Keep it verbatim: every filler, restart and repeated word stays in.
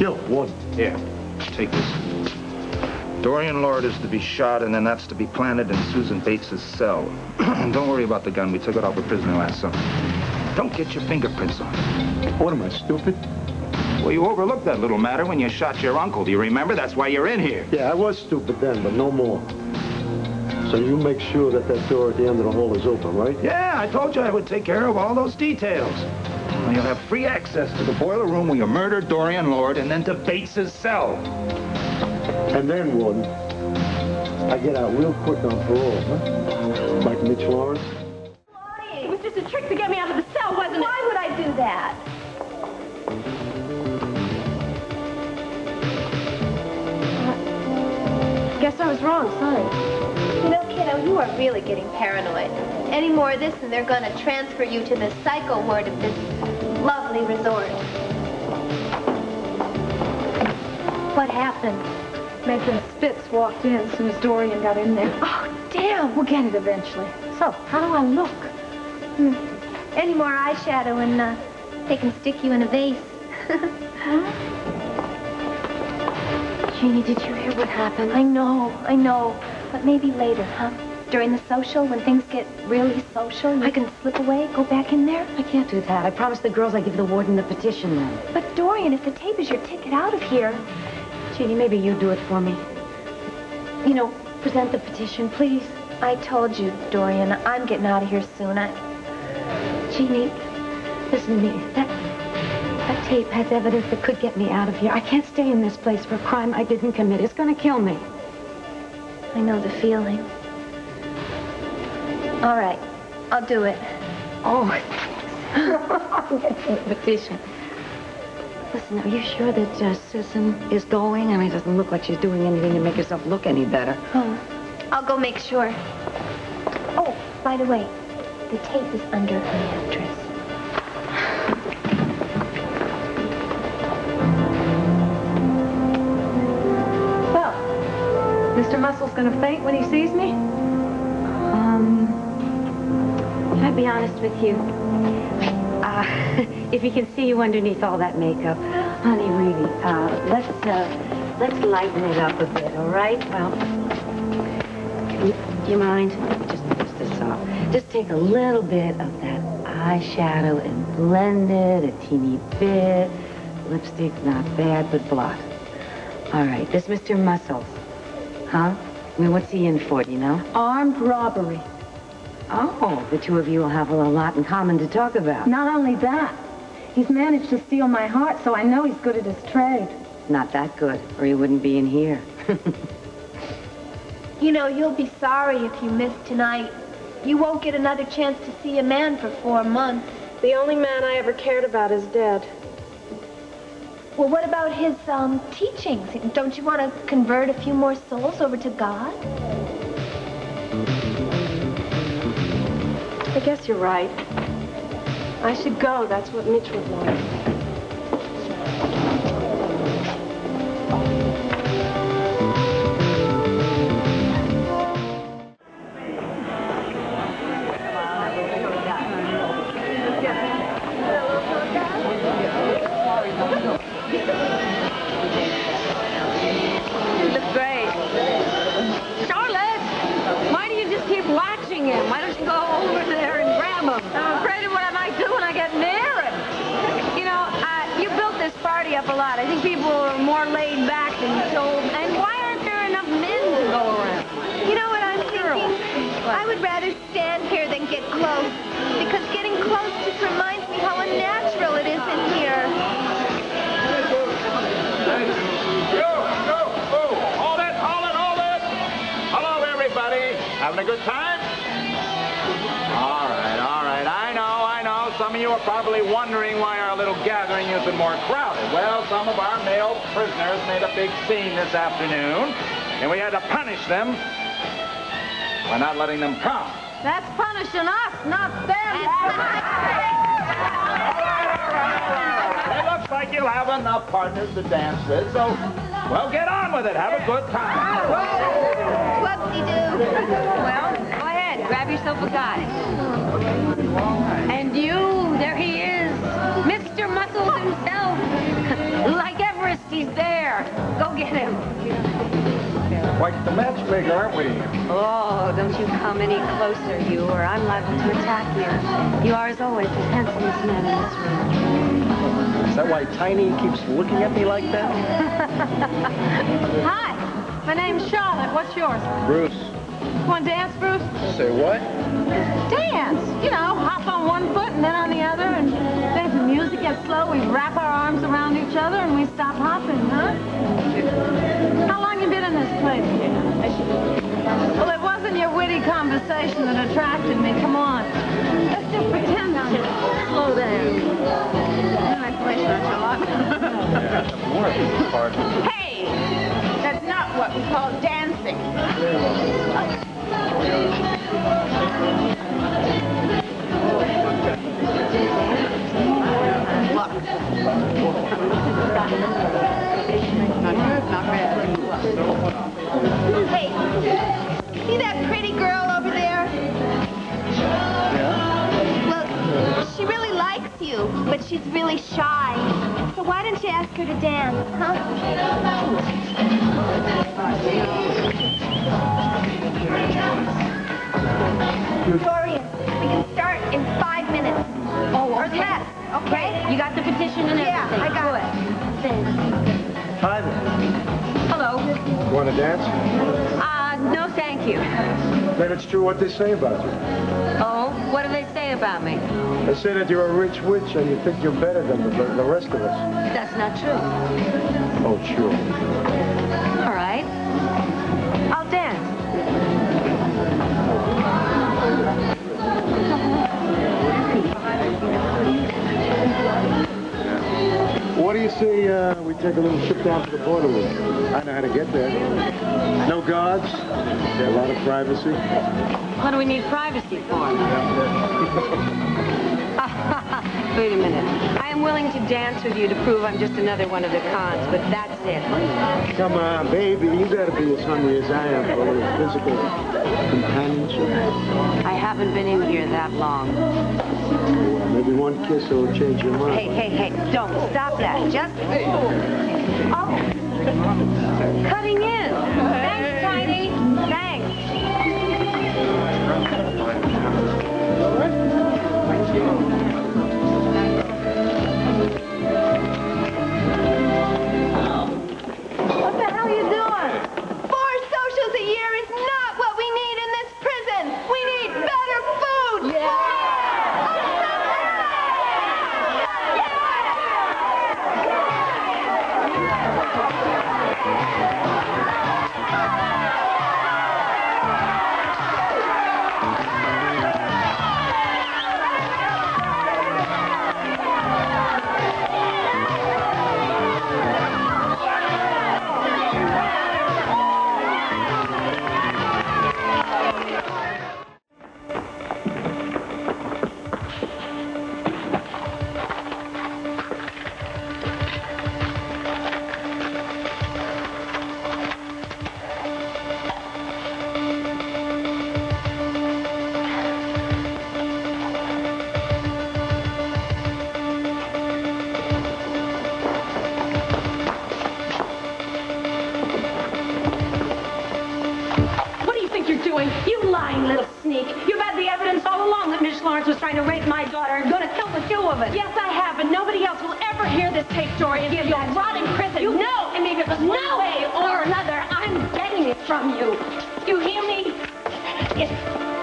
Still one. Here, take this. Dorian Lord is to be shot, and then that's to be planted in Susan Bates' cell. Don't worry about the gun. We took it off a prisoner last summer. Don't get your fingerprints on it. What am I, stupid? Well, you overlooked that little matter when you shot your uncle. Do you remember? That's why you're in here. Yeah, I was stupid then, but no more. So you make sure that that door at the end of the hall is open, right? Yeah, I told you I would take care of all those details. Now you'll have free access to the boiler room where you murdered Dorian Lord and then to Bates' cell. And then, Warden, I get out real quick on parole, huh? Like Mitch Lawrence. Lying. It was just a trick to get me out of the cell, wasn't it? Why would I do that? I guess I was wrong, sorry. You know, kiddo, you are really getting paranoid. Any more of this and they're going to transfer you to the psycho ward of this lovely resort. What happened? Matron Spitz walked in as soon as Dorian got in there. Oh, damn! We'll get it eventually. So, how do I look? Hmm. Any more eyeshadow and uh, they can stick you in a vase. Huh? Jeannie, did you hear what happened? I know, I know. But maybe later, huh? During the social, when things get really social, you I can slip away, go back in there? I can't do that. I promised the girls I'd give the warden the petition then. But Dorian, if the tape is your ticket out of here... Jeannie, maybe you do it for me. You know, present the petition, please. I told you, Dorian, I'm getting out of here soon. I... Jeannie, listen to me. That, that tape has evidence that could get me out of here. I can't stay in this place for a crime I didn't commit. It's gonna kill me. I know the feeling. All right, I'll do it. Oh, thanks. Petition. Listen, are you sure that uh, Susan is going? I mean, it doesn't look like she's doing anything to make herself look any better. Oh, I'll go make sure. Oh, by the way, the tape is under her mattress. Well, Mister Muscle's gonna faint when he sees me? Um, can I be honest with you? Uh, if he can see you underneath all that makeup, honey, really, uh, let's, uh, let's lighten it up a bit, all right? Well, you, do you mind? Just push this off. Just take a little bit of that eyeshadow and blend it a teeny bit. Lipstick, not bad, but blot. All right, this Mister Muscles, huh? I mean, what's he in for, do you know? Armed robbery. Oh, the two of you will have a lot in common to talk about. Not only that, he's managed to steal my heart, so I know he's good at his trade. Not that good, or he wouldn't be in here. You know, you'll be sorry if you miss tonight. You won't get another chance to see a man for four months. The only man I ever cared about is dead. Well, what about his, um, teachings? Don't you want to convert a few more souls over to God? I guess you're right. I should go. That's what Mitch would want. You look great. Charlotte, why do you just keep watching him? Why don't you go over there? I'm afraid of what I might do when I get near him. You know, uh, you built this party up a lot. I think people are more laid back than you told. And why aren't there enough men to go around? You know what I'm thinking? What? I would rather stand here than get close, because getting close just reminds me how unnatural it is in here. Yo, yo, oh, hold it, hold it, hold it. Hello, everybody. Having a good time? All right, all right. I know, I know. Some of you are probably wondering why our little gathering isn't more crowded. Well, some of our male prisoners made a big scene this afternoon, and we had to punish them by not letting them come. That's punishing us, not them. It looks like you'll have enough partners to dance with, so, well, get on with it. Have a good time. Whoopsie-doo. Well... Grab yourself a guy. And you, there he is, Mister Muscles himself, like Everest. Quite the matchmaker, aren't we? Oh, don't you come any closer, you, or I'm liable to attack you. You are, as always, the handsomest man in this room. Is that why Tiny keeps looking at me like that? Hi, my name's Charlotte. What's yours? Bruce. You want to dance, Bruce? Say what? Dance. You know, hop on one foot and then on the other, and then if the music gets slow, we wrap our arms around each other and we stop hopping, huh? How long you been in this place? Well, it wasn't your witty conversation that attracted me. Come on. Let's just pretend I'm slow down. Nice place, Charlotte. Yeah, hey! That's not what we call dancing. Look. Not good, not bad. Hey, see that pretty girl over there? Well, she really likes you, but she's really shy. So why don't you ask her to dance, huh? Dorian, we can start in five minutes. Oh, or less. Okay. You got the petition and everything. Yeah, I got it. Thanks. Hi there. Hello. You want to dance? Uh, no, thank you. Then it's true what they say about you. Oh? What do they say about me? They say that you're a rich witch and you think you're better than the, the rest of us. That's not true. Oh, sure. All right. I'll dance. What do you say uh, we take a little trip down to the border with you? I know how to get there. No guards. A lot of privacy. What do we need privacy for? Wait a minute. I am willing to dance with you to prove I'm just another one of the cons, but that's it. Come on, baby. You gotta be as hungry as I am for a little physical companionship. I haven't been in here that long. Maybe one kiss will change your mind. Hey, hey, hey, don't stop that. Just... Oh, cutting in. Thanks, Tiny. Thanks. What the hell are you doing? Four socials a year is not what we need in this prison. We need better food. Yeah. Was trying to rape my daughter. I'm going to tell the two of us. Yes, I have, and nobody else will ever hear this tape, Dorian. Give that rot in prison. You know, I mean, if it was one way or another, I'm getting it from you. Do you hear me? It's...